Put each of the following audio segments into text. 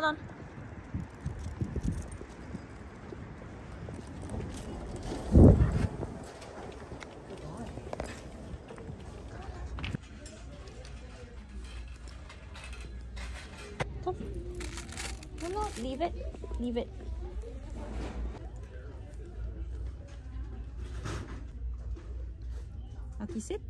Hold on. No, no, leave it. Leave it. Okay, sit.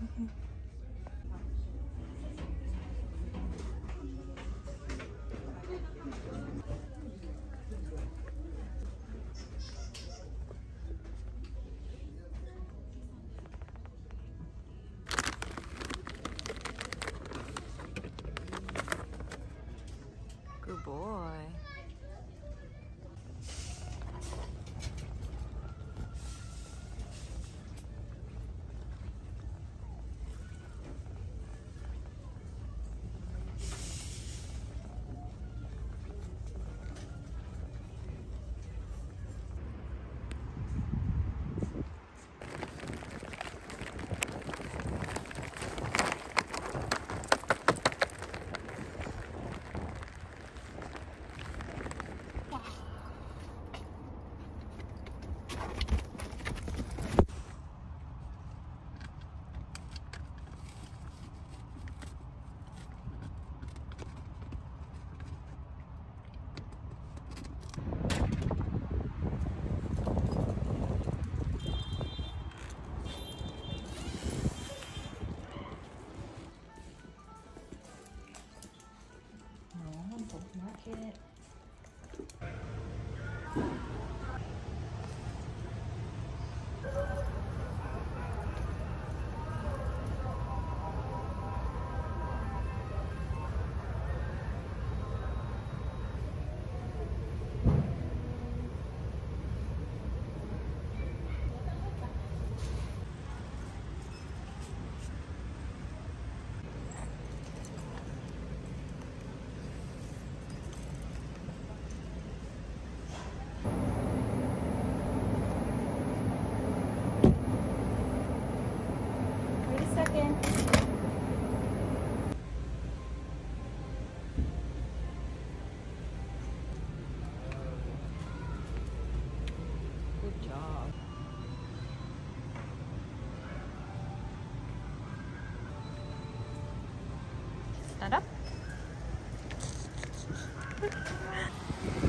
Okay. Good boy. Market. Stand up. Good boy.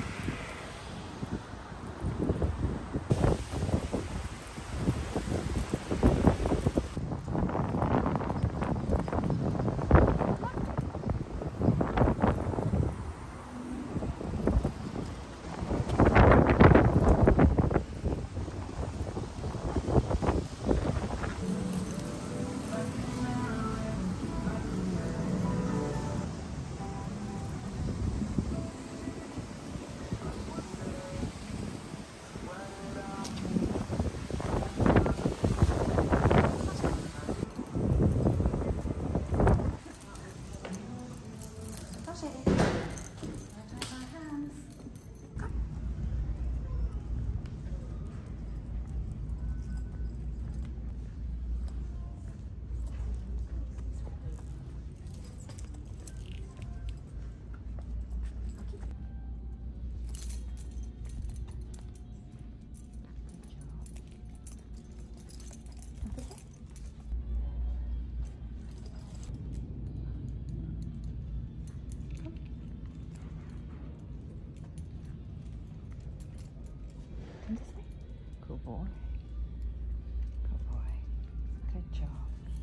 Good boy. Good job.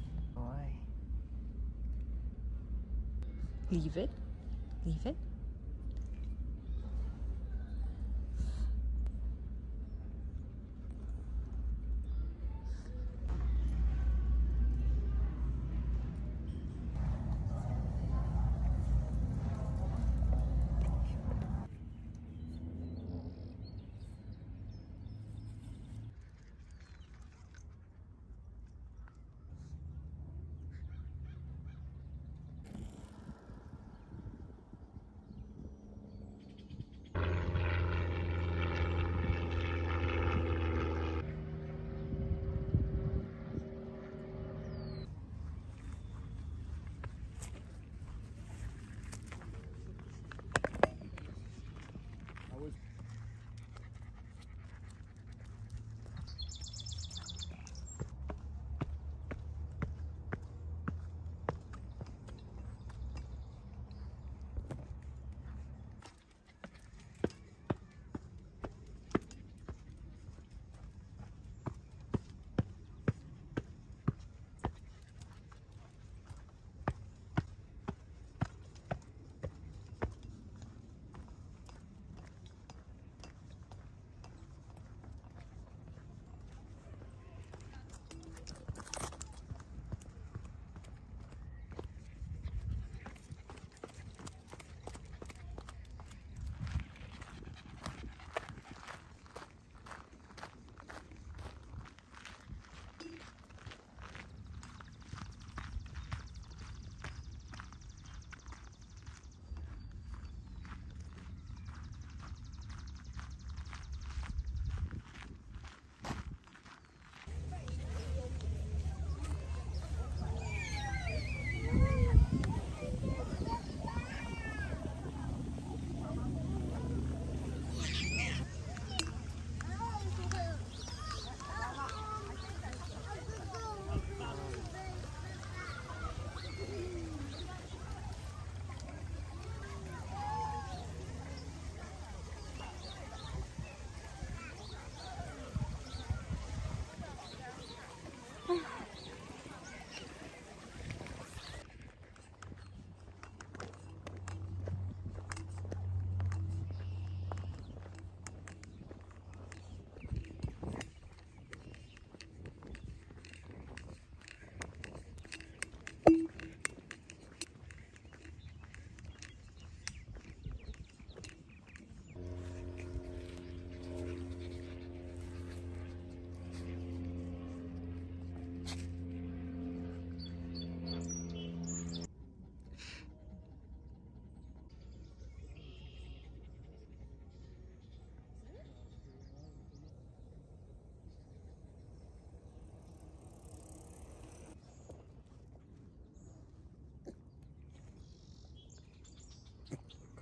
Good boy. Leave it. Leave it.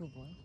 Good boy.